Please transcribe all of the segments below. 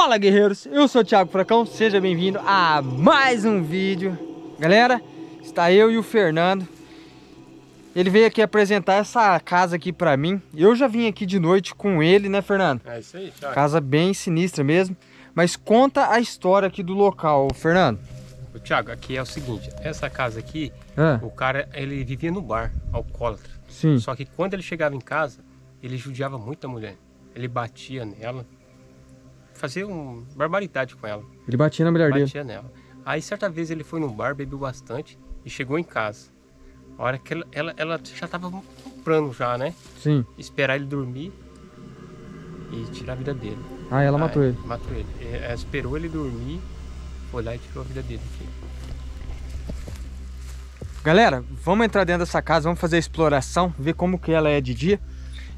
Fala, guerreiros, eu sou o Thiago Furacão, seja bem-vindo a mais um vídeo. Galera, está eu e o Fernando. Ele veio aqui apresentar essa casa aqui pra mim. Eu já vim aqui de noite com ele, né, Fernando? É isso aí, Thiago. Casa bem sinistra mesmo. Mas conta a história aqui do local, Fernando. O Thiago, aqui é o seguinte, essa casa aqui, o cara, ele vivia no bar, alcoólatra. Sim. Só que quando ele chegava em casa, ele judiava muito a mulher. Ele batia nela, fazia uma barbaridade com ela. Ele batia na mulher dele? Batia nela. Aí certa vez ele foi num bar, bebeu bastante e chegou em casa. A hora que ela já tava comprando já, né? Sim. Esperar ele dormir e tirar a vida dele. Ah, ela matou ele? Matou ele. Ela esperou ele dormir, foi lá e tirou a vida dele. Galera, vamos entrar dentro dessa casa, vamos fazer a exploração, ver como que ela é de dia.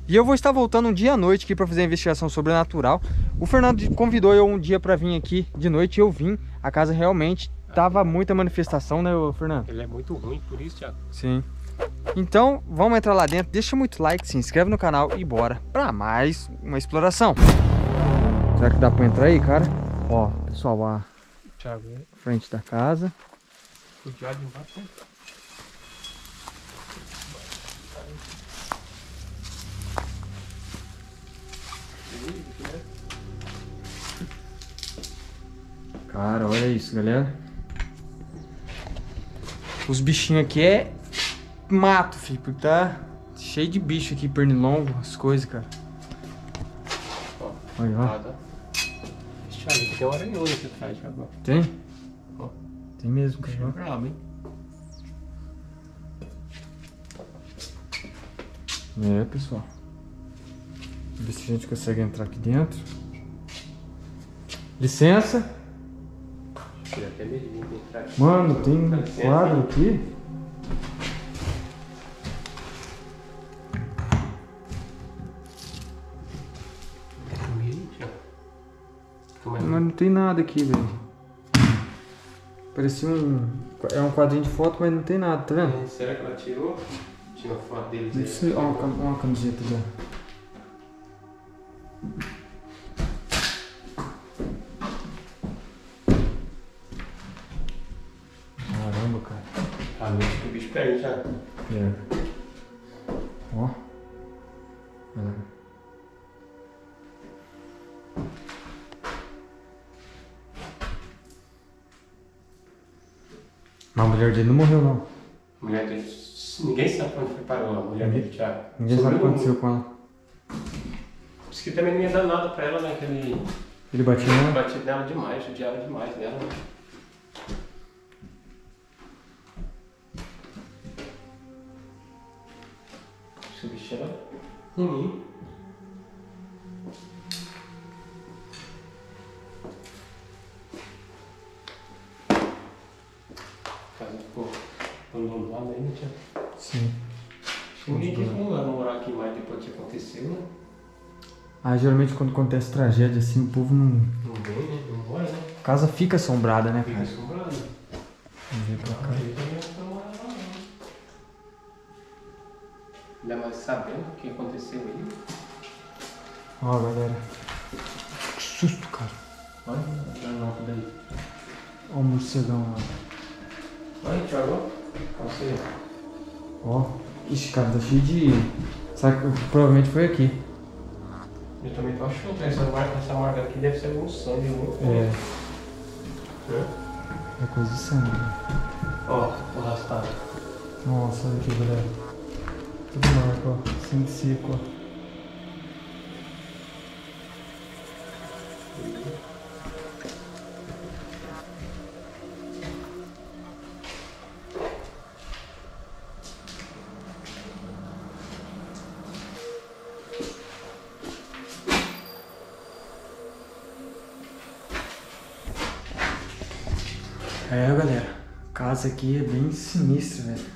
E eu vou estar voltando um dia à noite aqui para fazer a investigação sobrenatural. O Fernando convidou eu um dia para vir aqui de noite e eu vim. A casa realmente tava muita manifestação, né, Fernando? Ele é muito ruim, por isso, Thiago. Sim. Então, vamos entrar lá dentro. Deixa muito like, se inscreve no canal e bora para mais uma exploração. Será que dá para entrar aí, cara? Ó, pessoal, a frente da casa. Cuidado embaixo. Cara, olha isso, galera. Os bichinhos aqui é mato, filho, porque tá cheio de bicho aqui, pernilongo, as coisas, cara. Ó, olha, ó. Deixa eu ver, tem um aranhoso aqui atrás, agora. Tem? Ó. Tem mesmo, cara. Deixa pra lá, hein? É, pessoal. Vamos ver se a gente consegue entrar aqui dentro. Licença. Mano, tem um quadro aqui. Mas não tem nada aqui, velho. Parecia um... É um quadrinho de foto, mas não tem nada, tá vendo? Será que ela tirou? Tirou a foto deles aí. Não sei, ó, uma camiseta já. É. Ó. É. Mas a mulher dele não morreu, não. A mulher dele... Ninguém sabe quando foi parou a mulher dele, Thiago. Ninguém sabe o que aconteceu com ela. Por isso que também não ia dar nada pra ela, né? Que ele batia nela? Ele batia nela demais, judiava demais dela, né? Esse bicho era ruim. A casa ficou abandonada ainda, Thiago. Sim. Acho que ninguém quis morar aqui mais depois que aconteceu, né? Ah, geralmente quando acontece tragédia assim, o povo não... Não vem, né? Não mora, né? A casa fica assombrada, né, cara? Fica assombrada. Vamos ver pra cá. Ainda mais sabendo o que aconteceu aí. Ó, galera. Que susto, cara. Olha a nota daí. Ó o morcegão lá. Olha, Thiago. Ó. Ixi, cara, tá cheio de... Sabe que provavelmente foi aqui. Eu também tô achando. Essa marca aqui deve ser algum sangue. É. É coisa de sangue. Ó, o rastado. Nossa, olha aqui, galera. Tudo marca, ó. Sem seco, ó. É, galera. A casa aqui é bem sinistra, velho.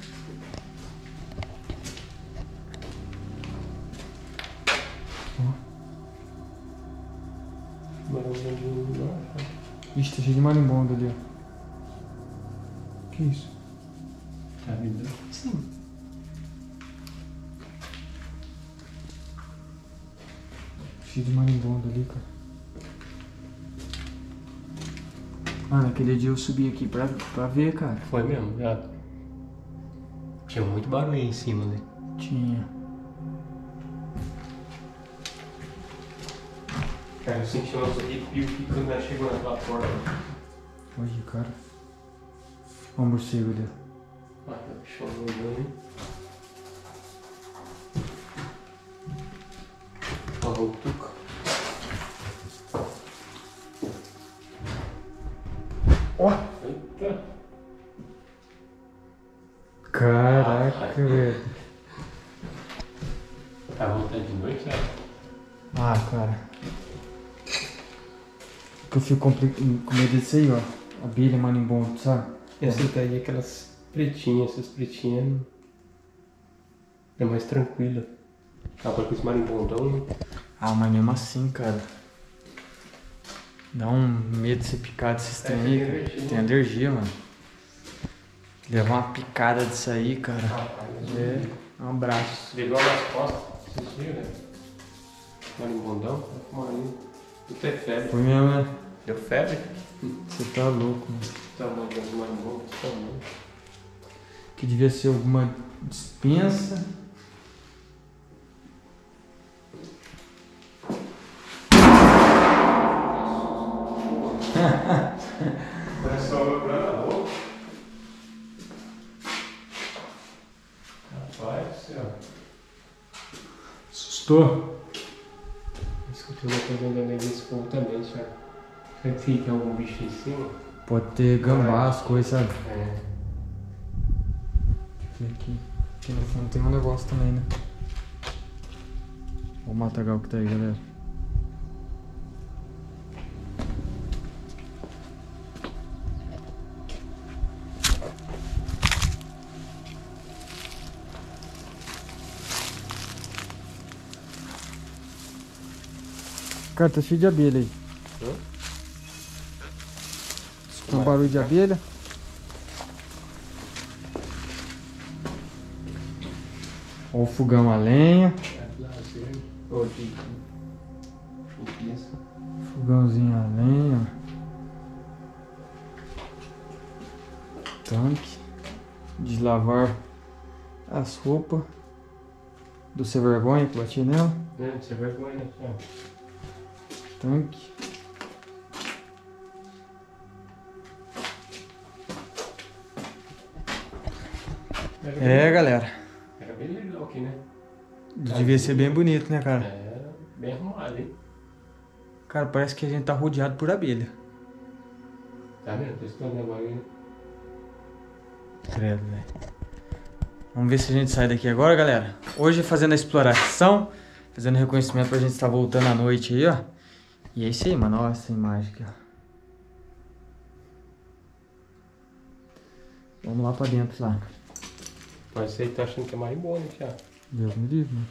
Ixi, tá cheio de marimbondo ali, ó. Que isso? Tá vindo? Sim. Cheio de marimbondo ali, cara. Mano, aquele dia eu subi aqui pra ver, cara. Foi mesmo, já. Tinha muito barulho aí em cima, né? Tinha. Cara, eu senti nosso arrepio aqui quando ela chegou naquela porta. Olha, cara. Olha o morcego dele. Ah, tá bichão doidão, hein? Olha o tuca. Ó! Eita! Caraca, velho. Tá voltando de noite, né? Ah, cara. Eu fico com medo disso aí, ó. Abelha, marimbondo, sabe? Essa daí é aquelas pretinhas, essas pretinhas. É mais tranquila. Acaba com esse marimbondão, né? Ah, mas mesmo assim, cara. Dá um medo de ser picado esses trem aí, cara. Energia, tem alergia, mano. Levar uma picada disso aí, cara. É um abraço. Legal nas costas, vocês viram, né? Marimbondão, tá com marinho. Tu tem febre. Foi mesmo, né? Deu febre? Você tá louco, mano. Tá muito marimbondo, tá muito. Que devia ser alguma dispensa. É só dobrar na boca. Rapaz do céu. Assustou? Escutei uma coisa ainda meio desse povo também, sabe? Será que tem algum bicho em cima? Pode ter gambá, as coisas, sabe? É. Deixa eu ver aqui. Aqui no fundo tem um negócio também, né? Olha o matagal que tá aí, galera. Cara, tá cheio de abelha aí. Escutou um barulho de abelha? Olha o fogão a lenha. Fogãozinho a lenha. Tanque. Deslavar as roupas. Do sem vergonha que bati nela. É, do sem vergonha, né? Tanque. É, galera. Era bem legal aqui, né? Devia ser bem bonito, né, cara? É, bem arrumado, hein? Cara, parece que a gente tá rodeado por abelha. Tá vendo? Tô escutando a bagulha. Credo, velho. Vamos ver se a gente sai daqui agora, galera. Hoje fazendo a exploração, fazendo reconhecimento pra gente estar voltando à noite aí, ó. E é isso aí, mano. Olha essa imagem aqui, ó. Vamos lá pra dentro, lá. Mas você tá achando que é marimbondo aqui, ó. Deus me livre, mano.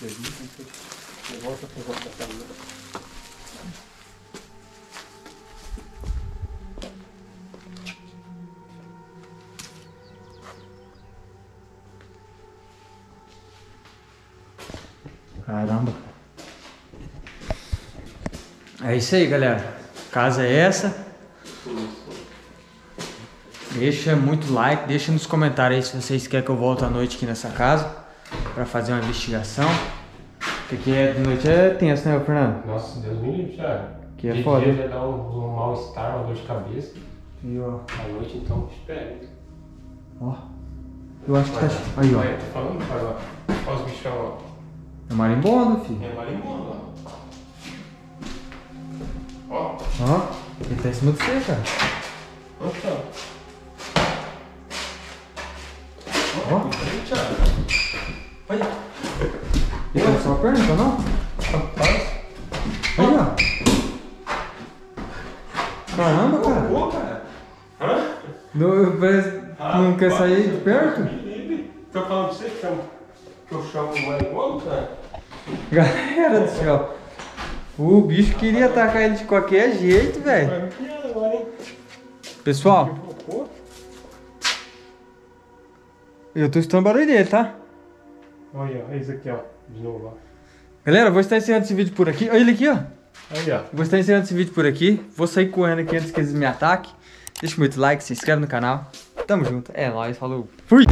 Deus me livre. Volta pra volta da caminha. Caramba. É isso aí, galera. Casa é essa. Deixa muito like, deixa nos comentários aí se vocês querem que eu volte à noite aqui nessa casa pra fazer uma investigação. Porque aqui de noite é tenso, né, Fernando? Nossa, Deus me livre, Thiago. Que é foda. Dia já dá um mal-estar, uma dor de cabeça. E ó. À noite, então, espera. Ó. Eu acho que tá... Aí, ó. Tô falando, cara, ó. Olha os bichão, ó. É marimbondo, filho. É marimbondo, ó. Ó, ele tá em cima de você, cara. Ó, Thiago. Ó. Olha. Ele tá só a perna, tá não? Rapaz. Olha. Caramba, cara. Boa, cara. Hã? Não, parece que não quer sair de perto. Tô falando de você, Thiago. Que eu chamo o marimbondo, cara. Galera do céu, o bicho queria atacar ele de qualquer jeito, velho. Pessoal, eu tô escutando o barulho dele, tá? Olha, esse aqui, ó. De novo, ó. Galera, eu vou estar encerrando esse vídeo por aqui. Olha ele aqui, ó. Aí, ó. Vou estar encerrando esse vídeo por aqui. Vou sair correndo aqui antes que eles me ataquem. Deixa muito like, se inscreve no canal. Tamo junto. É nóis, falou. Fui!